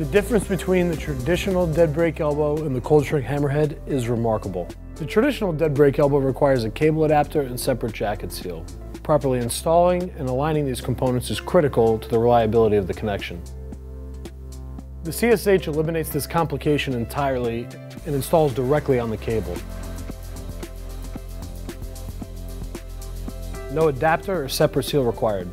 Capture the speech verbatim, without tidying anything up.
The difference between the traditional dead brake elbow and the cold shrink hammerhead is remarkable. The traditional dead brake elbow requires a cable adapter and separate jacket seal. Properly installing and aligning these components is critical to the reliability of the connection. The C S H eliminates this complication entirely and installs directly on the cable. No adapter or separate seal required.